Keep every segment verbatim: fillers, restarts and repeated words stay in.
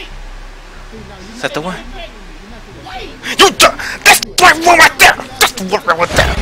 Is that the one? You done! That's the one right there! That's the one right there!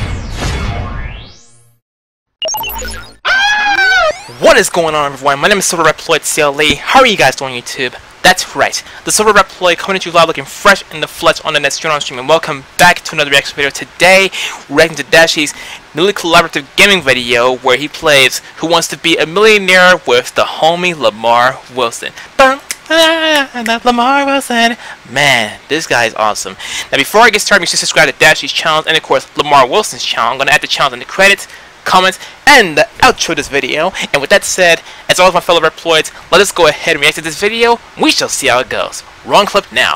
Ah! What is going on, everyone? My name is Silver Reploid C L E. How are you guys doing, YouTube? That's right, the Silver Reploid coming at you live looking fresh in the flesh on the next journal stream, and welcome back to another reaction video. Today, we're reacting to Dashie's newly collaborative gaming video where he plays Who Wants to Be a Millionaire with the homie Lamarr Wilson. Bum, ah, Lamarr Wilson. Man, this guy is awesome. Now, before I get started, make sure you subscribe to Dashie's channel and, of course, Lamarr Wilson's channel. I'm going to add the channel in the credits, comments, and the outro of this video. And with that said, as all of my fellow Reploids, let us go ahead and react to this video. We shall see how it goes. Wrong clip now.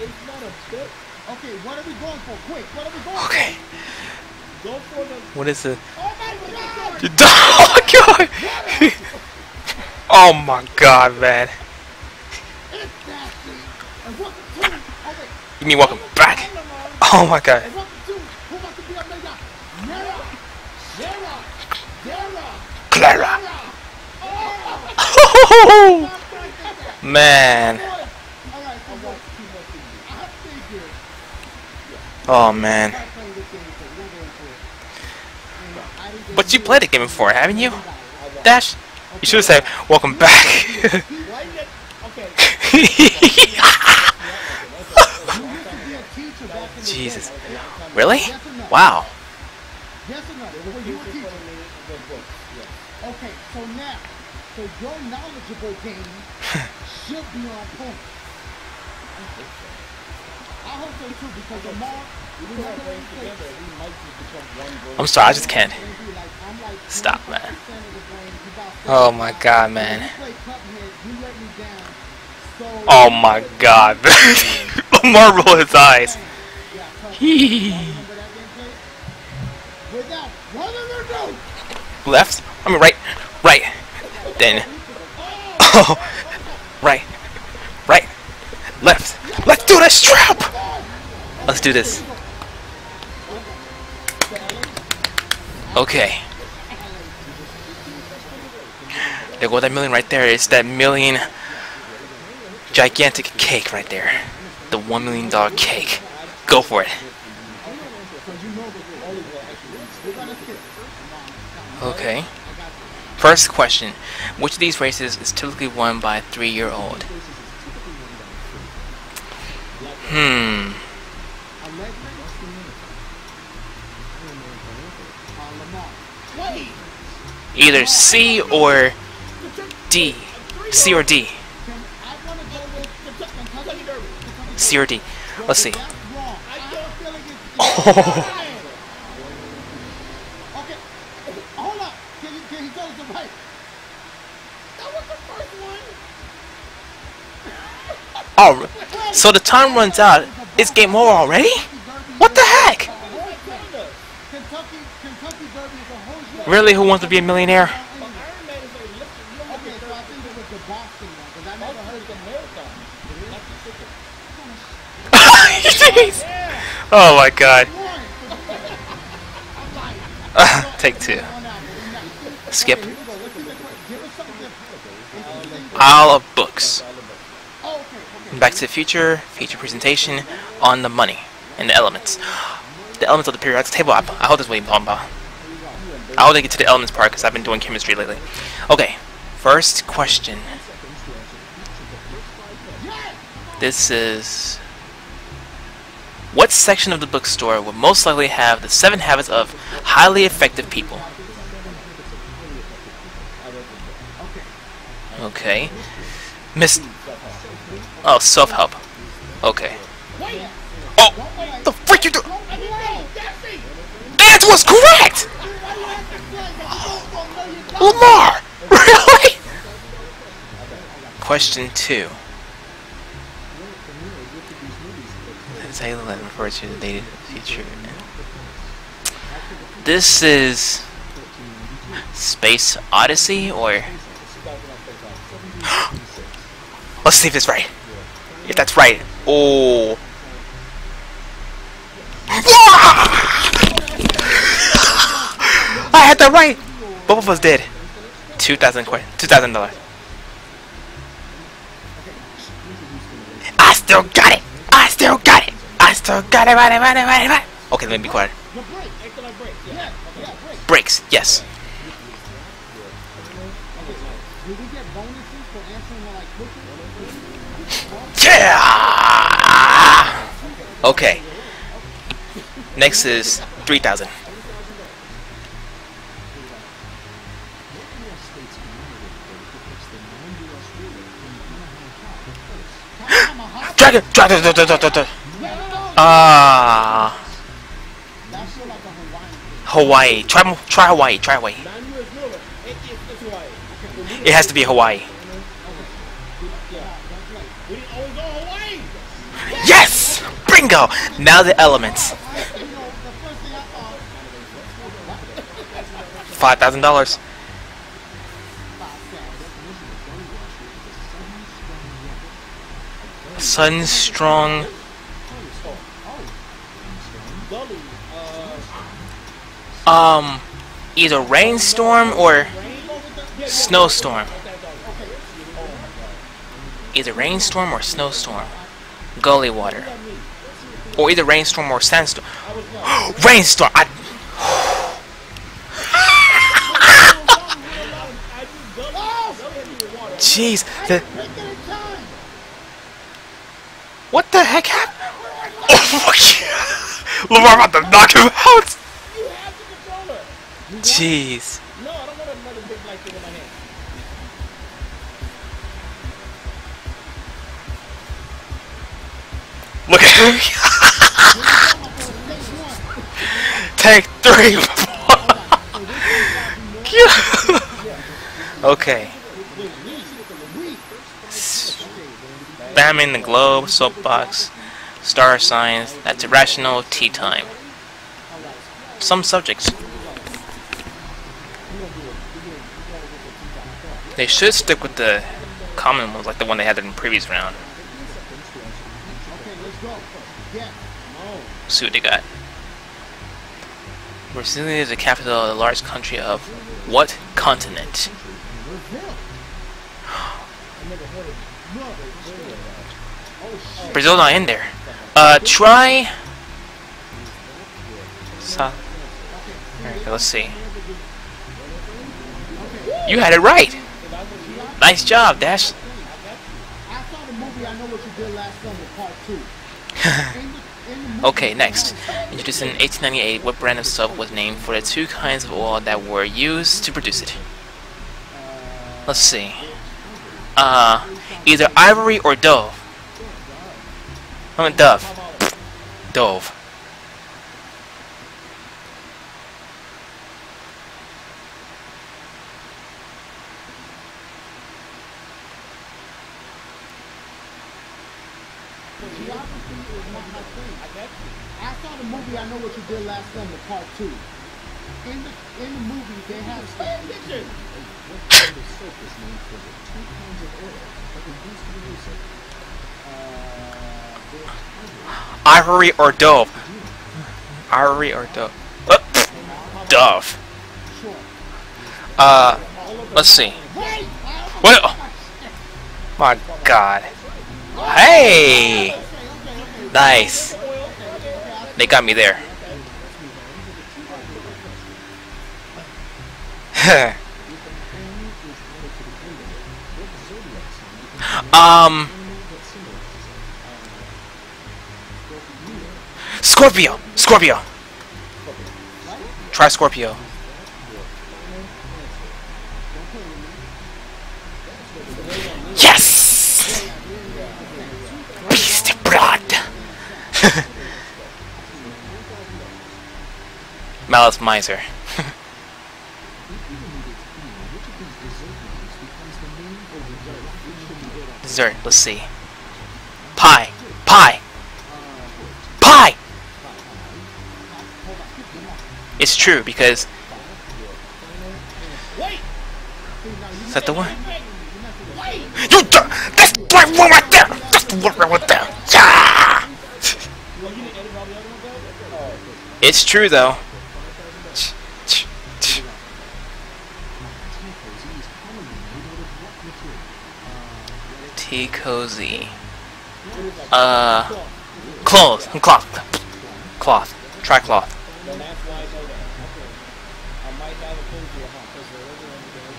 It's not a bit. Okay, what are we going for? Quick, what are we going okay. for? Go for the... What is it? Oh my god! Oh my god, man. You mean welcome back? Oh my god. Clara! Man. Oh man. But you played the game before, haven't you? Dash, you should have said, welcome back. Jesus. Really? Wow. Okay, so now, so your knowledgeable game should be on point. I hope so too, because tomorrow, we might just become one. I'm sorry, I just can't. Stop, man. Oh my god, man. Oh my god, man. Lamarr rolled his eyes. Left? I mean, right, right, then, oh, right, right, left. Let's do this trap! Let's do this. Okay. There go that million right there. It's that million gigantic cake right there. The one million dollar cake. Go for it. Okay. First question, which of these races is typically won by a three-year-old? Hmm. Either C or D. C or D. C or D. Let's see. Oh. Oh, so the time runs out. It's game over already? What the heck? Really, Who Wants to Be a Millionaire? Oh my god. Uh, take two. Skip. Isle of Books. Back to the Future, feature presentation on the money and the elements. The elements of the periodic table. I hope that's what you're talking about. I hope they get to the elements part because I've been doing chemistry lately. Okay, first question. This is... What section of the bookstore would most likely have the seven habits of highly effective people? Okay. Miss... Oh, self-help. Okay. Oh! The frick you do- The answer was correct! Oh. Lamarr! Really? Question two. The title that refers to the date of the future. This is... Space Odyssey, or... Let's see if it's right. If that's right. Oh. I had that right. Both of us did. Two thousand dollars. Two thousand dollars. still got it. I still got it. I still got it. Money, money, money, money. Okay, let me be quiet. Breaks, yes. Yeah. Okay. Next is three thousand. Dragon, dragon, dragon, dragon. Ah. Hawaii. Try, try Hawaii. Try Hawaii. It has to be Hawaii. Yes! Bingo! Now the elements. five thousand dollars. Sunstrong. Um, either rainstorm or snowstorm. Either rainstorm or snowstorm. Gully water. Or either rainstorm or sandstorm. Rainstorm! I Jeez. The what the heck happened? Oh my god! Lamarr about to knock him out! Jeez. No, I don't want another big light thing in my hand. Look at him. Take three. Okay. Spamming the globe, soapbox, star signs. That's irrational. Tea time. Some subjects. They should stick with the common ones, like the one they had in the previous round. See what they got. Brazil is the capital of the large country of what continent? Brazil not in there. Uh, try. South. America, let's see. You had it right. Nice job, Dash. Okay, next. Introduced in eighteen ninety-eight, what brand of soap was named for the two kinds of oil that were used to produce it? Let's see. Uh, either ivory or dove. I mean, dove. Dove. I know what you did last time in part two. In the in the movie they have a kitchen. What kind of soap is named for the two kinds of oil that can boost the music? Uh Ivory or Dove. Ivory or Dove. Uh, dove. Uh let's see. What? My god. Hey! Nice. They got me there. um. Scorpio! Scorpio! Try Scorpio. Yes! Beast of blood! Malice Miser. Dessert, let's see. Pie! Pie! Pie! It's true because. Is that the one? You don't! That's the one right there! That's the one right there! Yeah! It's true though. Cozy. Uh, clothes, cloth, cloth, try cloth.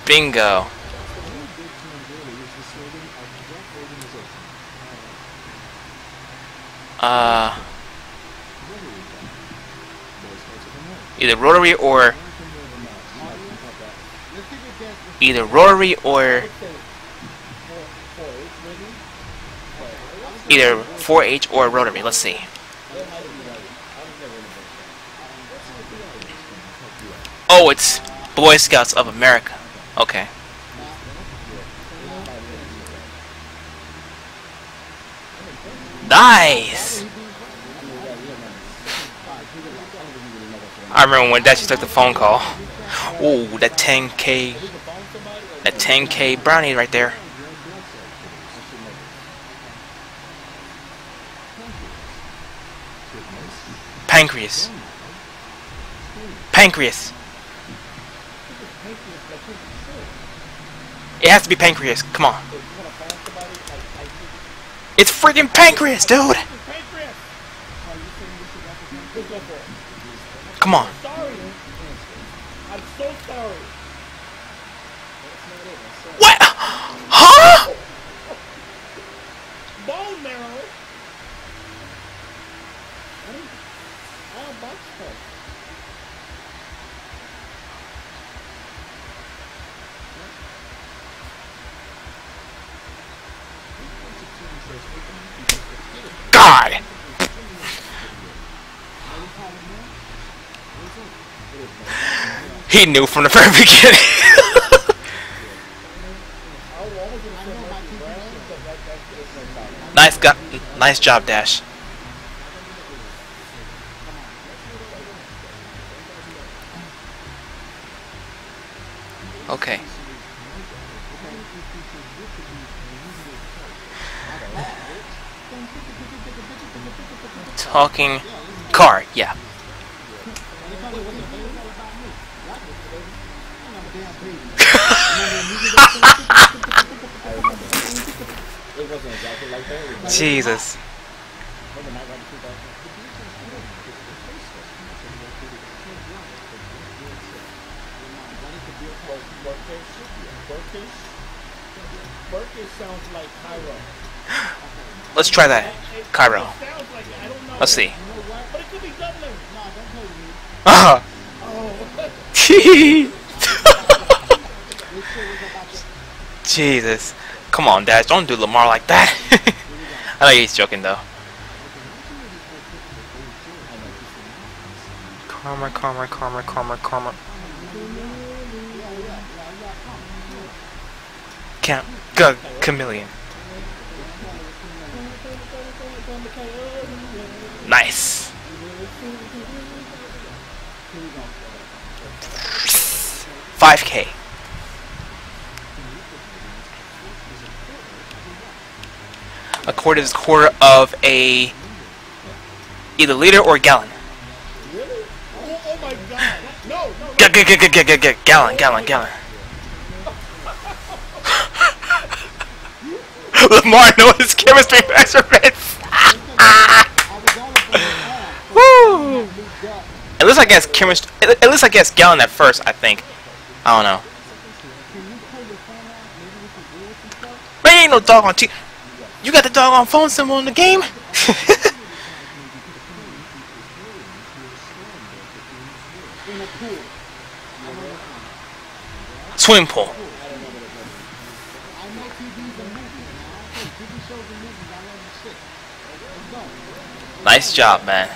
Bingo. Uh, either rotary or either rotary or either four H or rotary. Let's see. Oh, it's Boy Scouts of America. Okay. Nice! I remember when Dashie took the phone call. Ooh, that ten K. That ten K brownie right there. Pancreas. Pancreas. It has to be pancreas. Come on. It's freaking pancreas, dude! Come on. What? Huh? Bone marrow. God. He knew from the very beginning. Nice got nice job, Dash. Okay. Talking car, yeah. Jesus. Sounds like Cairo. Let's try that. Cairo. Let's see. Ah! Jesus. Come on, Dash. Don't do Lamarr like that. I know he's joking, though. Karma, karma, karma, karma, karma. Can't. G chameleon. Nice. five K. A quart is a quarter of a either liter or gallon. Really? Oh, oh my God. No, no, no. G g g g g g gallon, gallon, gallon. Lamarr knows his chemistry measurements. Woo! At least I guess chemistry. At least I guess gallon at first. I think. I don't know. But ain't no dog on T. You got the dog on phone symbol in the game. Swim pool. Nice job, man.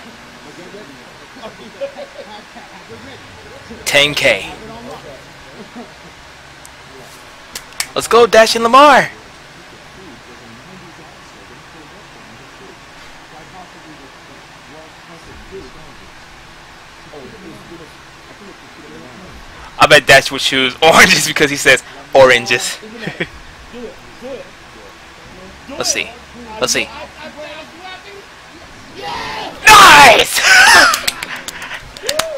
ten K. Let's go, Dashie and Lamarr. I bet Dashie would choose oranges because he says oranges. Let's see. Let's see. Nice!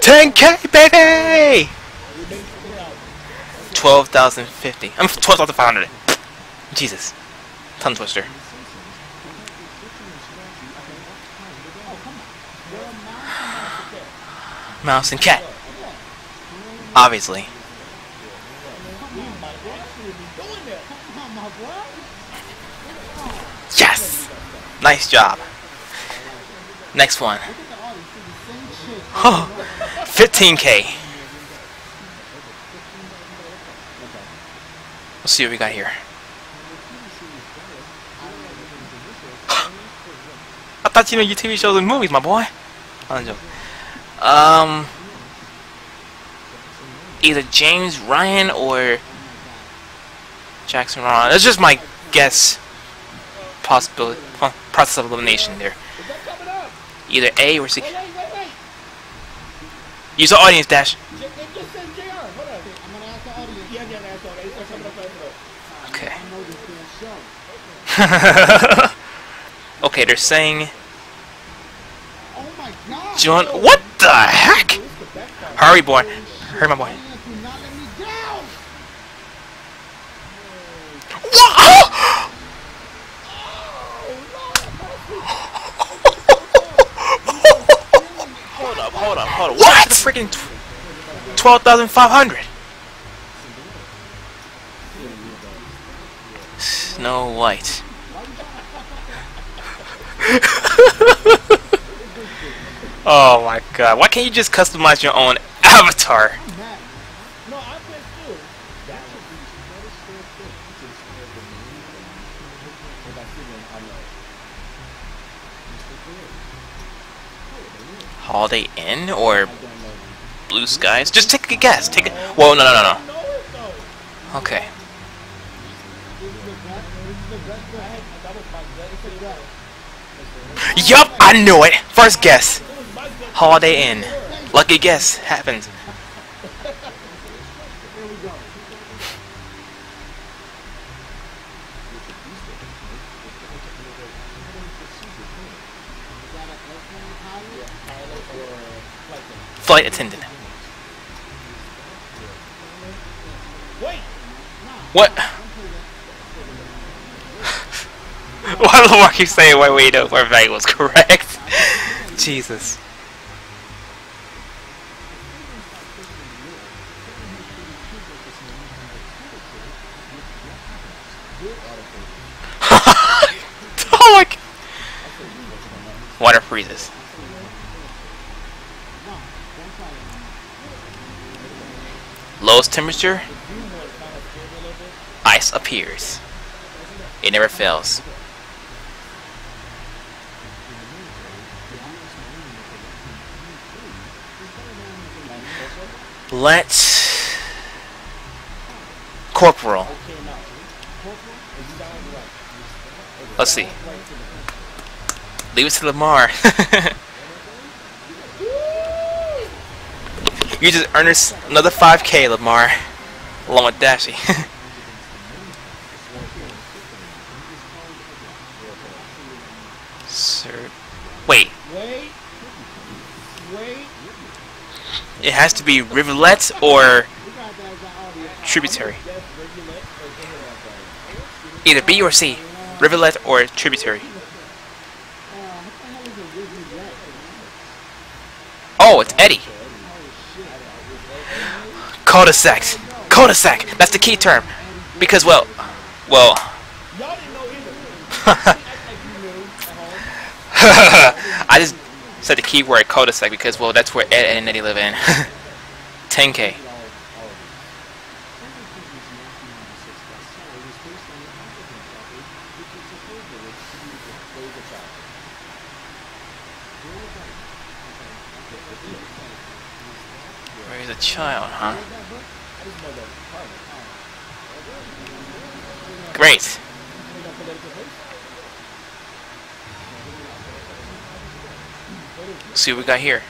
ten K, baby! twelve thousand fifty. I'm twelve thousand five hundred. Jesus. Tongue twister. mouse, and cat. Obviously. Yes! Nice job. Next one. Oh, fifteen K. Let's see what we got here. I thought you know your T V shows and movies, my boy. Um, either James Ryan or Jackson Ron. That's just my guess. Possibility, process of elimination there. Either A or C. Use the audience, Dash. Okay. Okay, they're saying. John, what the heck? Hurry, boy. Hurry, my boy. Hold up, hold up, hold up. What? Freaking twelve thousand five hundred. Snow White. Oh my god, why can't you just customize your own avatar? Holiday Inn or Blue Skies? Just take a guess. Take a. Whoa, no, no, no, no. Okay. Yup, I knew it. First guess. Holiday Inn. Lucky guess happens. Flight attendant. What? Why do I keep saying why we know our value was correct? Jesus. Water freezes. Lowest temperature. Ice appears. It never fails. Let's Corporal. Let's see. Leave it to Lamarr. You just earned us another five K, Lamarr, along with Dashie. Sir, wait. It has to be rivulet or tributary. Either B or C. Rivulet or tributary. Oh, it's Eddie. Cul-de-sac. Cul-de-sac. That's the key term. Because, well, well. I just said the key word cul-de-sac because, well, that's where Ed, Ed and Eddie live in. ten K. Where's a child, huh? Great. See what we got here.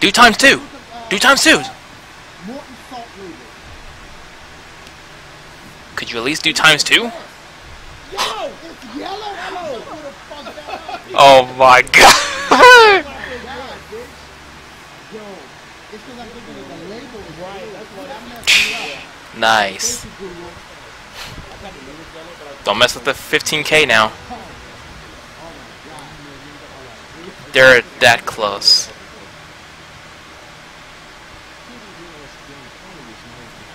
Do times two. Do times two. Could you at least do times two? Oh my god. It's because I'm looking at the label, right? That's what I'm messing up. Nice. Don't mess with the fifteen K now. They're that close.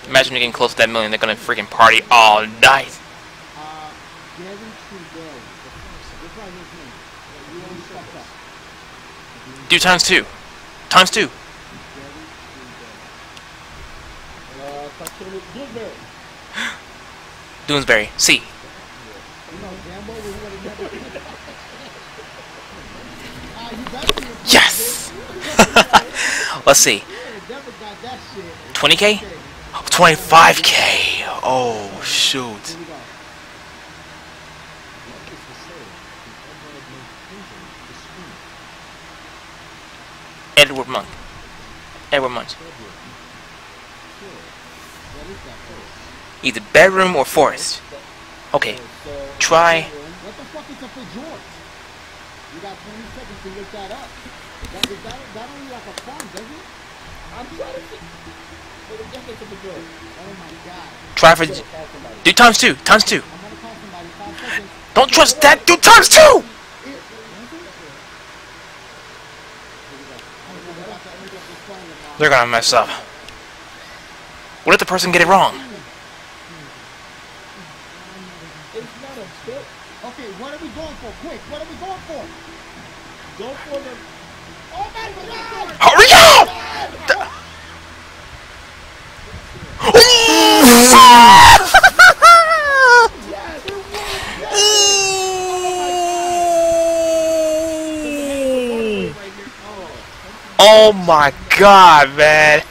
Imagine you're getting close to that million, they're gonna freaking party all night. Do times two. Times two. Doonesbury. C. Yes! Let's see. twenty K? twenty-five K! Oh, shoot. Edward Monk. Edward Monk. Either bedroom or forest. Okay. Try. What the fuck is up with George? You got twenty seconds to look that up. That that that only like a farm, doesn't it? I'm trying to think. But it definitely took a George. Oh my god. Try for do times two. Times two. I'm gonna call somebody. Five seconds. Don't trust that. Do times two. They're gonna mess up. What if the person get it wrong? It's not a tip. Okay, what are we going for? Quick, what are we going for? Go for the. Oh my God! Hurry up! Oh my God, man!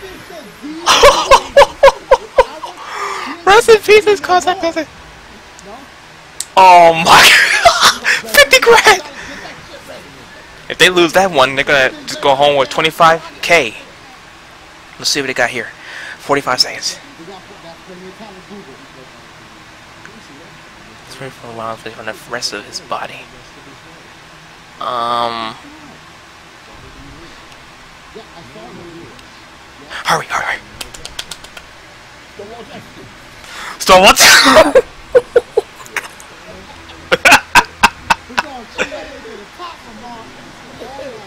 Rest in pieces, cause I doesn't. Oh my God! Fifty grand! If they lose that one, they're gonna just go home with twenty-five K. Let's see what they got here. Forty-five seconds. Three for a while on the rest of his body. Um. Hurry, hurry, hurry. Stop what?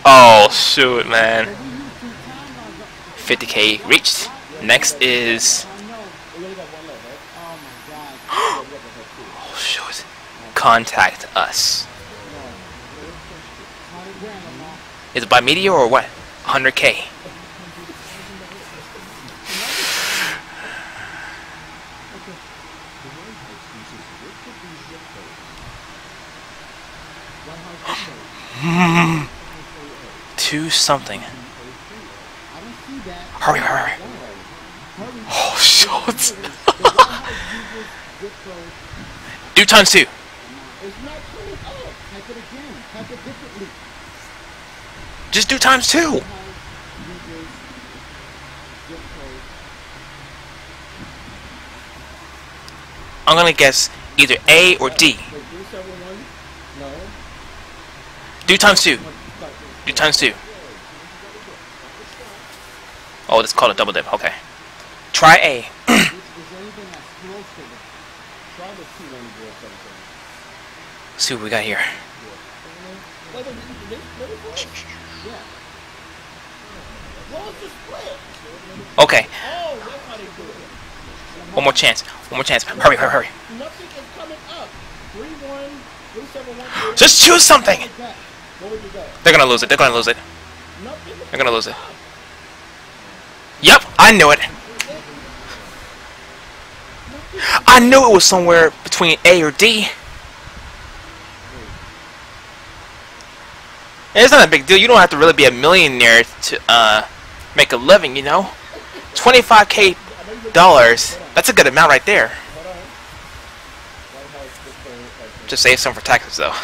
Oh, shoot, man. fifty K reached. Next is. Oh, shoot. Contact us. Is it by media or what? one hundred K. Two something. Hurry, hurry, hurry. Oh, shots. Do times two. Just do times two. I'm gonna guess either A or D. Do times two. Do times two. Oh, it's called a double dip. Okay. Try A. See what we got here. Okay. One more chance. One more chance. Hurry, hurry, hurry. Just choose something. They're gonna lose it. They're gonna lose it. They're gonna lose it. Yep, I knew it. I knew it was somewhere between A or D. And it's not a big deal. You don't have to really be a millionaire to uh, make a living, you know? twenty-five K dollars. That's a good amount right there. Just save some for taxes, though.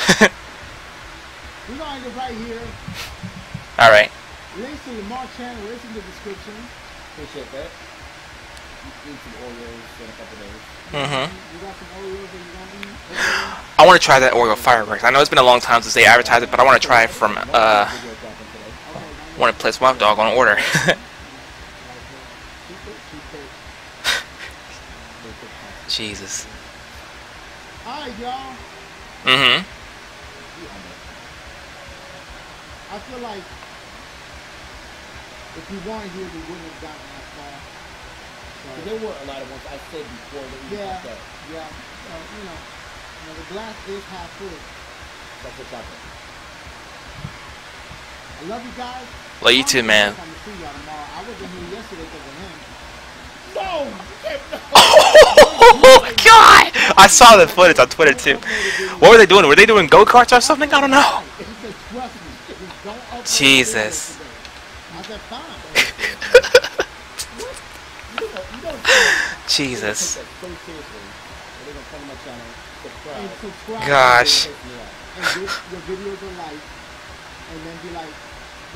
All right. Links to the Mark channel is in the description. Appreciate that. You need some Oreos in a couple days. Mm-hmm. You got some Oreos that you don't need? I want to try that Oreo fireworks. I know it's been a long time since they advertised it, but I want to try it from uh. Want to place Wild Dog on order. Jesus. Hi, y'all. Mm-hmm. I feel like if we weren't here, we wouldn't have gotten that far. So there were a lot of ones I said before that we yeah, got that. Yeah, so, you know, you know, the glass is half full. That's what's happening. I love you guys. Love you too, man. I wasn't here yesterday because of him. No! Oh my God! I saw the footage on Twitter too. What were they doing? Were they doing go-karts or something? I don't know. Jesus. Jesus. Gosh. And then be like,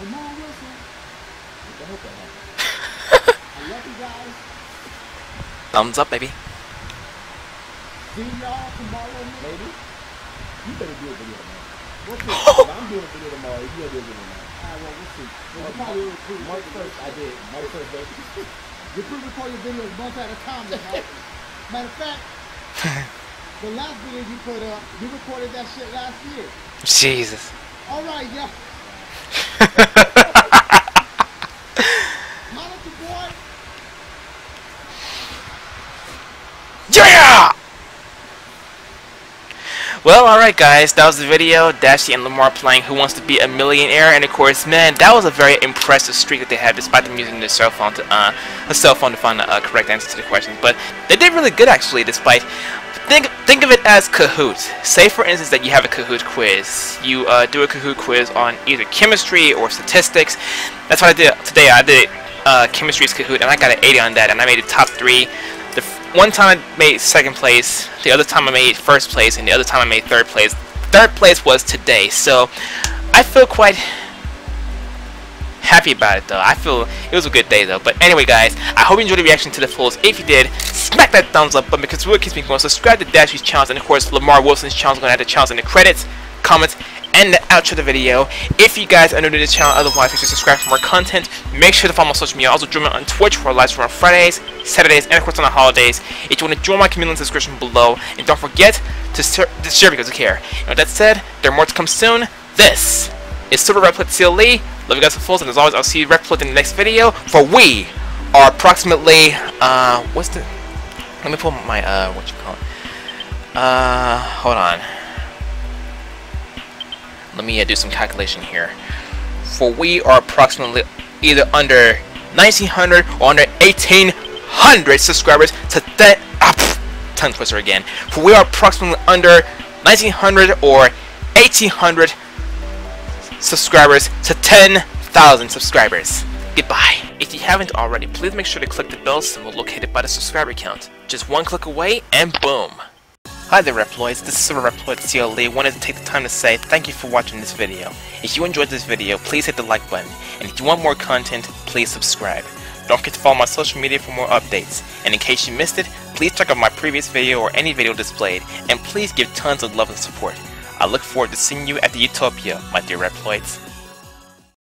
Lamarr Wilson. I hope that happens. I love you guys. Thumbs up, baby. See y'all tomorrow, baby. You better do a video tomorrow. What's it? I'm doing a video tomorrow. You better do a video tomorrow. Alright, well, we'll see. Well, we'll probably recruit. March first, I did. March first, baby. You pre record your videos month at a time. Matter of fact, the last video you put up, you recorded that shit last year. Jesus. Alright, yeah. Yeah! Well, alright guys, that was the video. Dashie and Lamarr playing Who Wants to Be a Millionaire, and of course, man, that was a very impressive streak that they had, despite them using their cell phone to uh, a cell phone to find the uh, correct answer to the question. But they did really good, actually, despite. Think think of it as Kahoot. Say, for instance, that you have a Kahoot quiz. You uh, do a Kahoot quiz on either chemistry or statistics. That's what I did today. I did uh, chemistry's Kahoot, and I got an eighty on that, and I made it top three. The f one time I made second place, the other time I made first place, and the other time I made third place. Third place was today, so I feel quite happy about it, though. I feel it was a good day, though. But anyway, guys, I hope you enjoyed the reaction to the fools. If you did, smack that thumbs up button, because it really keeps me going. Subscribe to Dashie's channel, and of course Lamarr Wilson's channel. I'm going to add the channels in the credits, comments, and the outro of the video. If you guys are new to the channel, otherwise, make sure to subscribe for more content. Make sure to follow my social media. I also join me on Twitch for live stream on Fridays, Saturdays, and of course on the holidays. If you want to join my community, in the description below, and don't forget to share because you care. And with that said, there are more to come soon. This is Silver Reploid C L E. Love you guys for fools, and as always, I'll see you Reploid in the next video, for we are approximately, uh, what's the, let me pull my, uh, what you call it, uh, hold on, let me uh, do some calculation here, for we are approximately either under nineteen hundred or under eighteen hundred subscribers to that, ah, pff, tongue twister again, for we are approximately under nineteen hundred or eighteen hundred subscribers to ten thousand subscribers. Goodbye. If you haven't already, please make sure to click the bell symbol located by the subscriber count. Just one click away and boom. Hi there Reploids, this is Silver Reploid C L E. Wanted to take the time to say thank you for watching this video. If you enjoyed this video, please hit the like button, and if you want more content, please subscribe. Don't forget to follow my social media for more updates, and in case you missed it, please check out my previous video or any video displayed, and please give tons of love and support. I look forward to seeing you at the Utopia, my dear Reploids.